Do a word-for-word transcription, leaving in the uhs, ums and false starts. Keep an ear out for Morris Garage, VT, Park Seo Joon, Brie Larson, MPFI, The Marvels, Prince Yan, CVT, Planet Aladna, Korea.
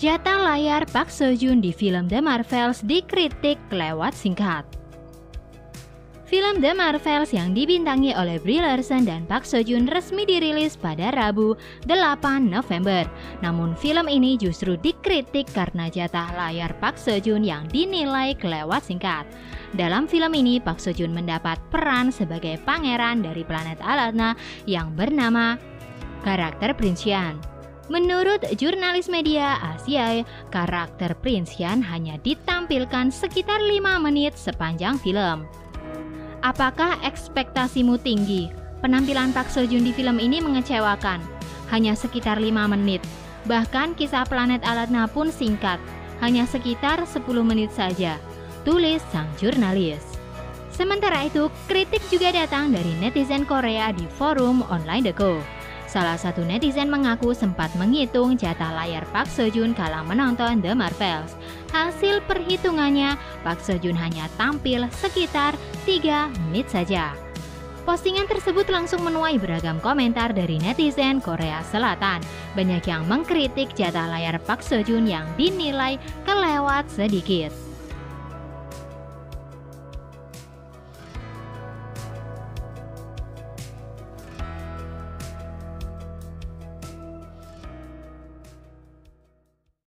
Jatah layar Park Seo Joon di film The Marvels dikritik lewat singkat. Film The Marvels yang dibintangi oleh Brie Larson dan Park Seo Joon resmi dirilis pada Rabu, delapan November. Namun film ini justru dikritik karena jatah layar Park Seo Joon yang dinilai kelewat singkat. Dalam film ini, Park Seo Joon mendapat peran sebagai pangeran dari planet Aladna yang bernama karakter Prince Yan. Menurut jurnalis media Asia, karakter Prince Yan hanya ditampilkan sekitar lima menit sepanjang film. Apakah ekspektasimu tinggi? Penampilan Park Seo Joon di film ini mengecewakan. Hanya sekitar lima menit. Bahkan kisah planet Aladna pun singkat. Hanya sekitar sepuluh menit saja, tulis sang jurnalis. Sementara itu, kritik juga datang dari netizen Korea di forum online Deko. Salah satu netizen mengaku sempat menghitung jatah layar Park Seo Joon kala menonton The Marvels. Hasil perhitungannya, Park Seo Joon hanya tampil sekitar tiga menit saja. Postingan tersebut langsung menuai beragam komentar dari netizen Korea Selatan. Banyak yang mengkritik jatah layar Park Seo Joon yang dinilai kelewat sedikit.